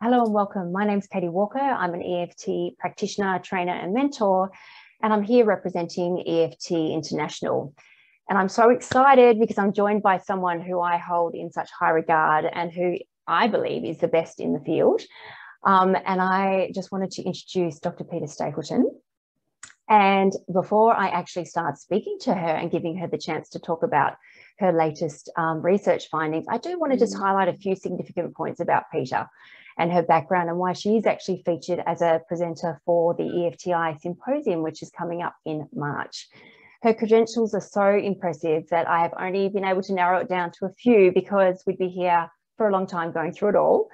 Hello and welcome. My name's Katie Walker. I'm an EFT practitioner, trainer and mentor, and I'm here representing EFT International. And I'm so excited because I'm joined by someone who I hold in such high regard and who I believe is the best in the field. And I just wanted to introduce Dr. Peta Stapleton. And before I actually start speaking to her and giving her the chance to talk about her latest research findings, I do want to just highlight a few significant points about Peta and her background and why she is actually featured as a presenter for the EFTI Symposium, which is coming up in March. Her credentials are so impressive that I have only been able to narrow it down to a few because we'd be here for a long time going through it all.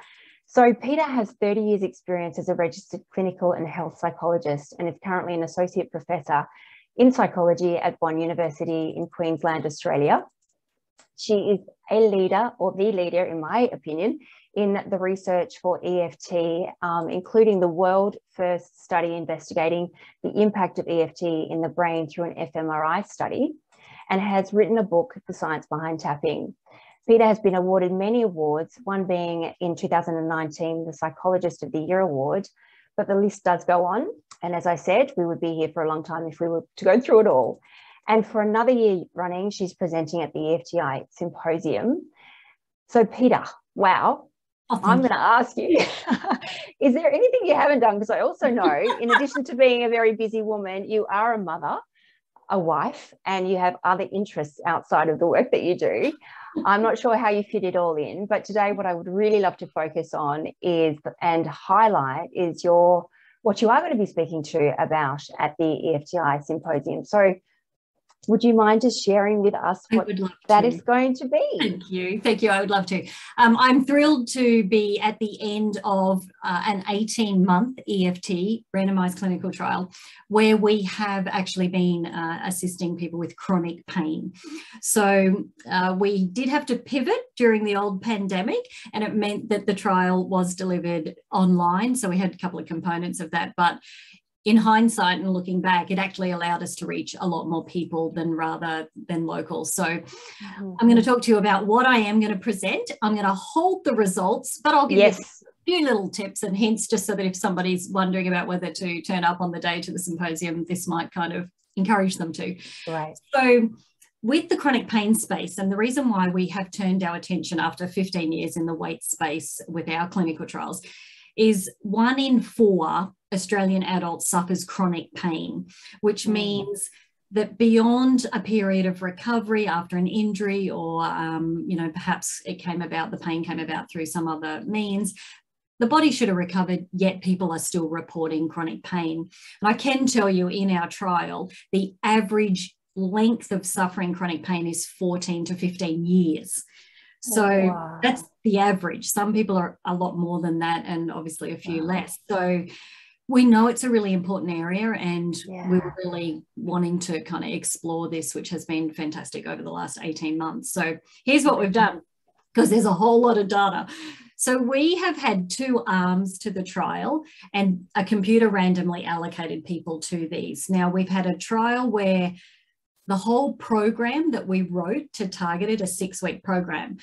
So Peta has 30 years experience as a registered clinical and health psychologist and is currently an associate professor in psychology at Bond University in Queensland, Australia. She is a leader, or the leader in my opinion, in the research for EFT, including the world first study investigating the impact of EFT in the brain through an fMRI study, and has written a book, The Science Behind Tapping. Peta has been awarded many awards, one being in 2019, the Psychologist of the Year Award, but the list does go on. And as I said, we would be here for a long time if we were to go through it all. And for another year running, she's presenting at the EFTI Symposium. So Peta, wow, I'm going to ask you, is there anything you haven't done? Because I also know, in addition to being a very busy woman, you are a mother, a wife, and you have other interests outside of the work that you do. I'm not sure how you fit it all in, but today what I would really love to focus on is and highlight is what you are going to be speaking to about at the EFTI Symposium. So would you mind just sharing with us what that is going to be? Thank you. Thank you. I would love to. I'm thrilled to be at the end of an 18-month EFT randomized clinical trial where we have actually been assisting people with chronic pain. So we did have to pivot during the old pandemic, and it meant that the trial was delivered online. So we had a couple of components of that, but in hindsight and looking back, it actually allowed us to reach a lot more people than locals. So I'm going to talk to you about what I am going to present. I'm going to hold the results, but I'll give you a few little tips and hints just so that if somebody's wondering about whether to turn up on the day to the symposium, this might kind of encourage them to. Right. So with the chronic pain space, and the reason why we have turned our attention after 15 years in the weight space with our clinical trials is 1 in 4 Australian adults suffers chronic pain, which means that beyond a period of recovery after an injury or, you know, perhaps it came about, the pain came about through some other means, the body should have recovered, yet people are still reporting chronic pain. And I can tell you in our trial, the average length of suffering chronic pain is 14 to 15 years. So wow, that's the average. Some people are a lot more than that and obviously a few less. So we know it's a really important area, and we were really wanting to kind of explore this, which has been fantastic over the last 18 months. So here's what we've done, because there's a whole lot of data. So we have had 2 arms to the trial, and a computer randomly allocated people to these. Now, we've had a trial where the whole program that we wrote to target it, a 6-week program,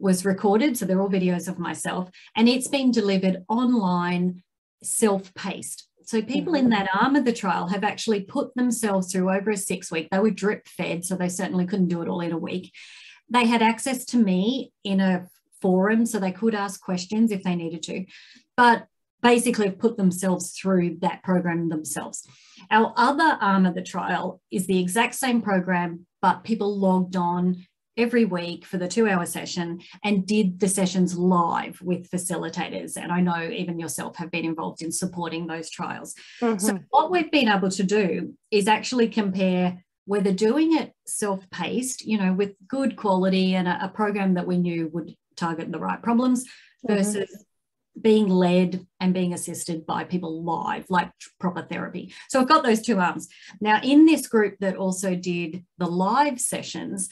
was recorded. So they're all videos of myself, and it's been delivered online, self-paced. So people in that arm of the trial have actually put themselves through over a 6-week. They were drip fed, so they certainly couldn't do it all in a week. They had access to me in a forum, so they could ask questions if they needed to, but basically put themselves through that program themselves. Our other arm of the trial is the exact same program, but people logged on every week for the 2-hour session and did the sessions live with facilitators. And I know even yourself have been involved in supporting those trials. So what we've been able to do is actually compare whether doing it self-paced, you know, with good quality and a program that we knew would target the right problems, versus being led and being assisted by people live, like proper therapy. So I've got those 2 arms. Now, in this group that also did the live sessions,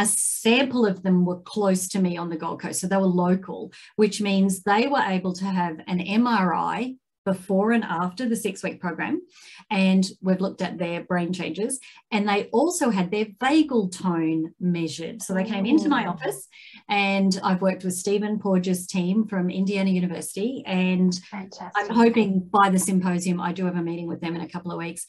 a sample of them were close to me on the Gold Coast, so they were local, which means they were able to have an MRI before and after the 6-week program, and we've looked at their brain changes, and they also had their vagal tone measured. So they came into my office, and I've worked with Stephen Porges' team from Indiana University, and fantastic. I'm hoping by the symposium, I do have a meeting with them in a couple of weeks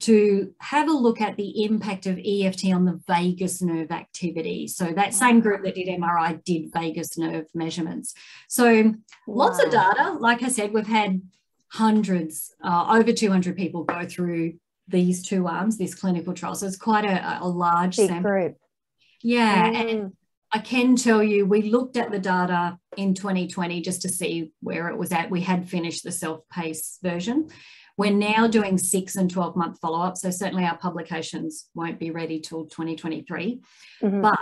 to have a look at the impact of EFT on the vagus nerve activity. So that same group that did MRI did vagus nerve measurements. So lots of data. Like I said, we've had hundreds, over 200 people go through these two arms, this clinical trial. So it's quite a large sample. Big group. Yeah. And I can tell you, we looked at the data in 2020 just to see where it was at. We had finished the self-paced version. We're now doing 6 and 12-month follow-up, so certainly our publications won't be ready till 2023. Mm-hmm. But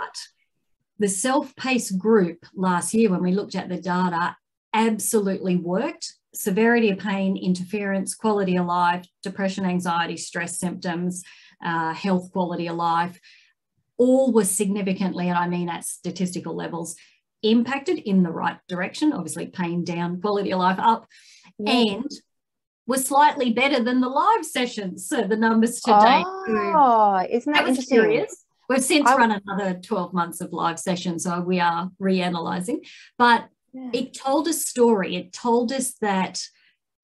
the self-paced group last year, when we looked at the data, absolutely worked. Severity of pain, interference, quality of life, depression, anxiety, stress symptoms, health, quality of life, all were significantly, and I mean at statistical levels, impacted in the right direction. Obviously, pain down, quality of life up, and were slightly better than the live sessions. So the numbers today. Oh, isn't that interesting? Curious. We've since run another 12 months of live sessions, so we are reanalyzing. But it told a story. It told us that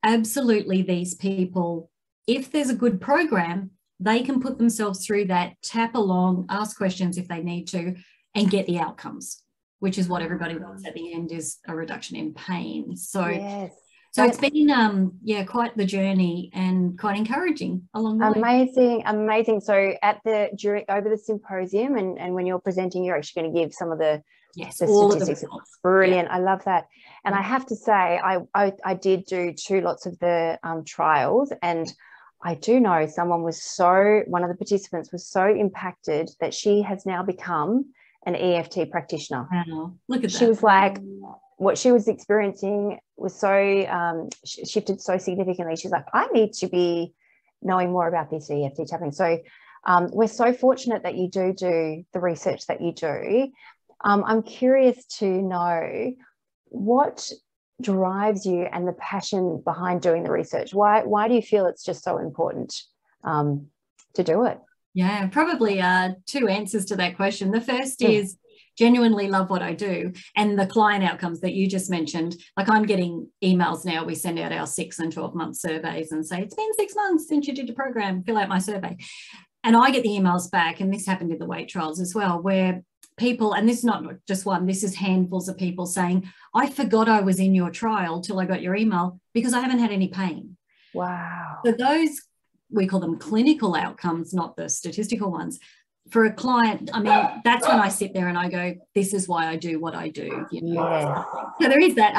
absolutely these people, if there's a good program, they can put themselves through that, tap along, ask questions if they need to, and get the outcomes, which is what everybody wants at the end, is a reduction in pain. So so it's been, quite the journey and quite encouraging along the way. Amazing, amazing. So at the, over the symposium and when you're presenting, you're actually going to give some of the, the statistics. Of the brilliant. I love that. And I have to say, I did do two lots of the trials, and I do know someone was one of the participants was so impacted that she has now become an EFT practitioner. Wow. Look at that. She was like, what she was experiencing was so shifted so significantly. She's like, I need to be knowing more about this EFT tapping. So we're so fortunate that you do the research that you do. I'm curious to know what drives you and the passion behind doing the research. Why do you feel it's just so important to do it? Yeah, probably two answers to that question. The first is genuinely love what I do, and the client outcomes that you just mentioned. Like, I'm getting emails now. We send out our 6 and 12-month surveys and say, it's been 6 months since you did your program, fill out my survey. And I get the emails back, and this happened in the weight trials as well, where people, and this is not just one, this is handfuls of people saying, I forgot I was in your trial till I got your email because I haven't had any pain. Wow. So those, we call them clinical outcomes, not the statistical ones. For a client, I mean, that's when I sit there and I go, this is why I do what I do. You know? So there is that.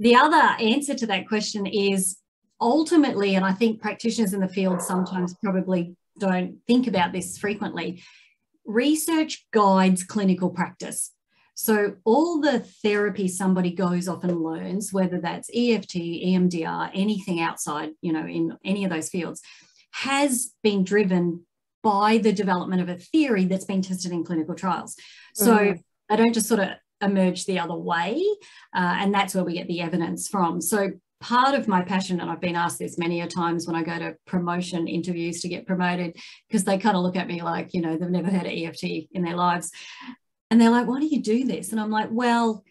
The other answer to that question is ultimately, and I think practitioners in the field sometimes probably don't think about this frequently, research guides clinical practice. So all the therapy somebody goes off and learns, whether that's EFT, EMDR, anything outside, you know, in any of those fields, has been driven by the development of a theory that's been tested in clinical trials. So they don't just sort of emerge the other way, and that's where we get the evidence from. So part of my passion, and I've been asked this many a times when I go to promotion interviews to get promoted, because they kind of look at me like, you know, they've never heard of EFT in their lives. And they're like, why do you do this? And I'm like, well,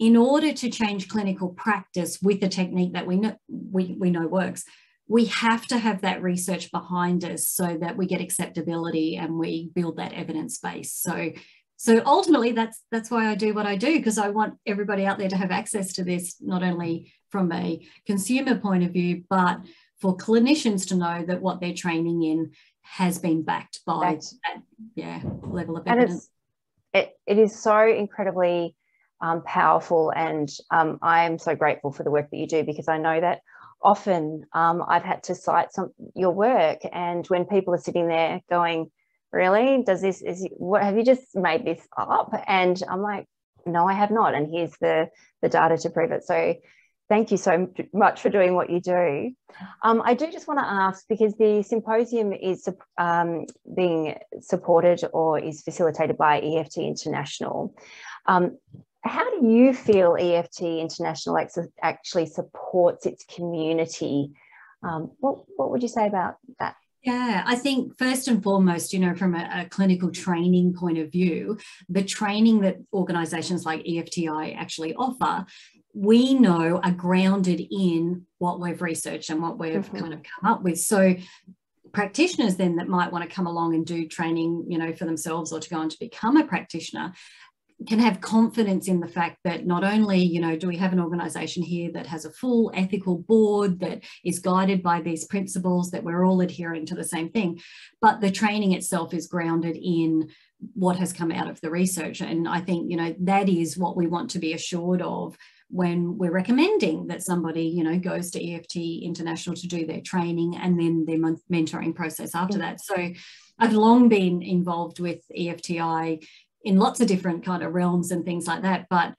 in order to change clinical practice with the technique that we know works, we have to have that research behind us so that we get acceptability and we build that evidence base. So ultimately, that's why I do what I do, because I want everybody out there to have access to this, not only from a consumer point of view, but for clinicians to know that what they're training in has been backed by that level of evidence. And it is so incredibly powerful, and I am so grateful for the work that you do, because I know that often I've had to cite your work, and when people are sitting there going, really, what have you just made this up? And I'm like, no, I have not, and here's the data to prove it. So thank you so much for doing what you do. I do just want to ask, because the symposium is being supported or is facilitated by EFT International, how do you feel EFT International actually supports its community? What would you say about that? Yeah, I think first and foremost, you know, from a clinical training point of view, the training that organisations like EFTI actually offer, we know are grounded in what we've researched and what we've kind of come up with. So practitioners then that might want to come along and do training, you know, for themselves or to go on to become a practitioner can have confidence in the fact that not only, you know, do we have an organisation here that has a full ethical board that is guided by these principles, that we're all adhering to the same thing, but the training itself is grounded in what has come out of the research. And I think, you know, that is what we want to be assured of when we're recommending that somebody, you know, goes to EFT International to do their training and then their mentoring process after that. So I've long been involved with EFTI in lots of different kind of realms and things like that, but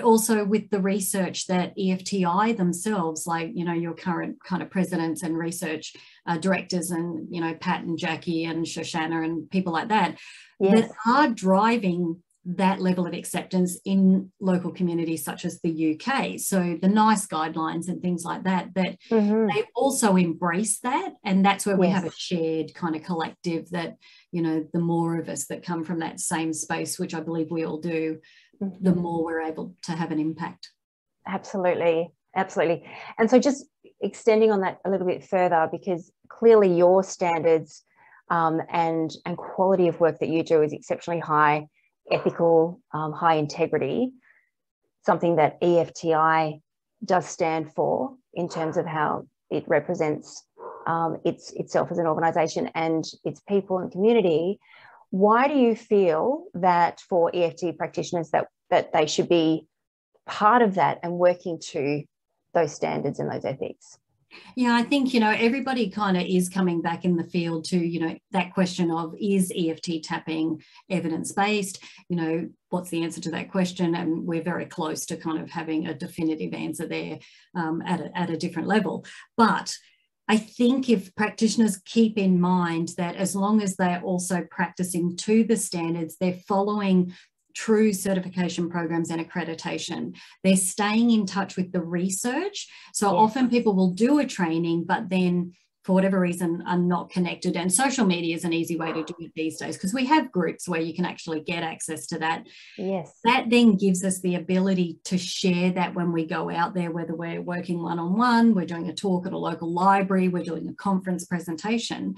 also with the research that EFTI themselves, like, you know, your current kind of presidents and research directors and, you know, Pat and Jackie and Shoshana and people like that, that are driving that level of acceptance in local communities such as the UK. So the NICE guidelines and things like that, that they also embrace that. And that's where we have a shared kind of collective that, you know, the more of us that come from that same space, which I believe we all do, the more we're able to have an impact. Absolutely. Absolutely. And so just extending on that a little bit further, because clearly your standards and quality of work that you do is exceptionally high, ethical, high integrity, something that EFTI does stand for in terms of how it represents itself as an organisation and its people and community. Why do you feel that for EFT practitioners that they should be part of that and working to those standards and those ethics? Yeah, I think, you know, everybody kind of is coming back in the field to, you know, that question of, is EFT tapping evidence-based? You know, what's the answer to that question? And we're very close to kind of having a definitive answer there at a different level. But I think if practitioners keep in mind that as long as they're also practicing to the standards, they're following true certification programs and accreditation. They're staying in touch with the research. So often people will do a training, but then for whatever reason are not connected. And social media is an easy way to do it these days because we have groups where you can actually get access to that. Yes. That then gives us the ability to share that when we go out there, whether we're working one-on-one, we're doing a talk at a local library, we're doing a conference presentation.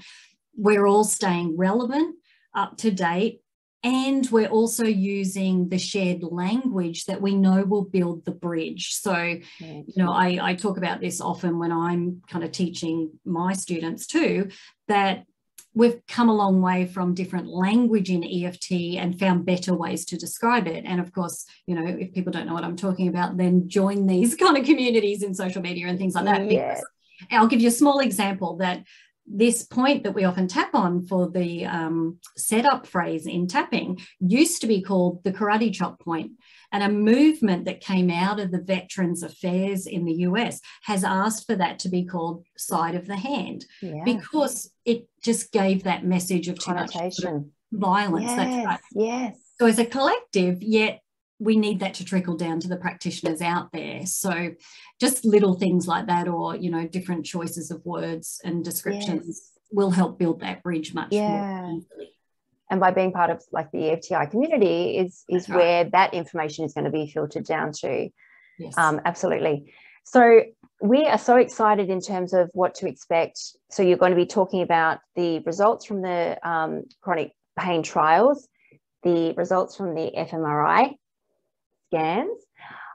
We're all staying relevant, up to date, and we're also using the shared language that we know will build the bridge. So, you know, I talk about this often when I'm kind of teaching my students too, that we've come a long way from different language in EFT and found better ways to describe it. And of course, you know, if people don't know what I'm talking about, then join these kind of communities in social media and things like that. Yes. I'll give you a small example that this point that we often tap on for the setup phrase in tapping used to be called the karate chop point. And a movement that came out of the Veterans Affairs in the US has asked for that to be called side of the hand because it just gave that message of too much violence. Yes, that's right. Yes. So as a collective, yet we need that to trickle down to the practitioners out there. So just little things like that, or, you know, different choices of words and descriptions will help build that bridge much more easily. And by being part of like the EFTI community is where that information is going to be filtered down to. Yes. Absolutely. So we are so excited in terms of what to expect. So you're going to be talking about the results from the chronic pain trials, the results from the fMRI scans.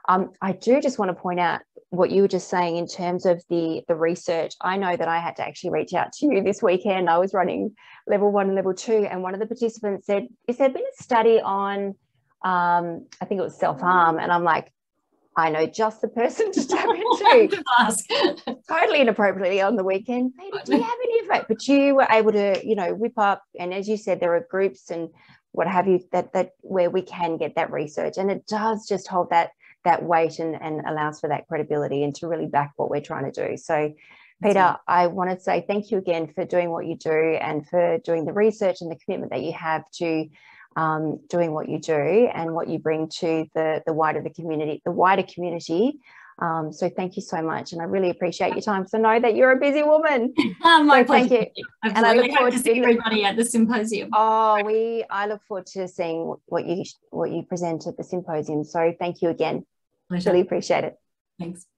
I do just want to point out what you were just saying in terms of the research. I know that I had to actually reach out to you this weekend. I was running level 1 and level 2, and one of the participants said, is there been a study on, I think it was self-harm? And I'm like, I know just the person to tap into. Totally inappropriately on the weekend. Maybe, do you have any of it? But you were able to, you know, whip up. And as you said, there are groups and what have you that where we can get that research, and it does just hold that weight and allows for that credibility and to really back what we're trying to do. So Peter, I want to say thank you again for doing what you do and for doing the research and the commitment that you have to doing what you do and what you bring to the wider community. So thank you so much, and I really appreciate your time. So know that you're a busy woman. My pleasure. Thank you. And I look forward to seeing everybody at the symposium. I look forward to seeing what you present at the symposium. So thank you again. Pleasure. Really appreciate it. Thanks.